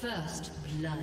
First blood.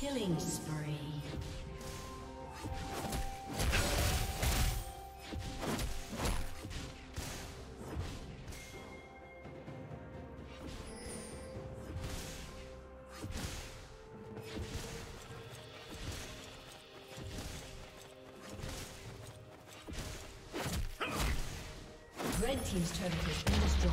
Killing spree. Red team's turret has been destroyed.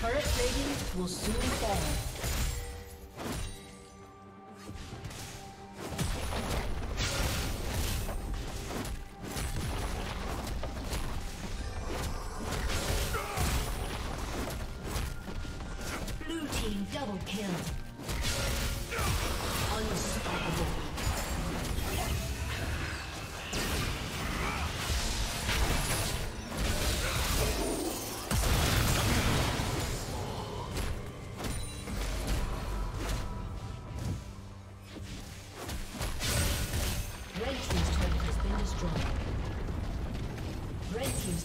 Turret ratings will soon fall. Red team's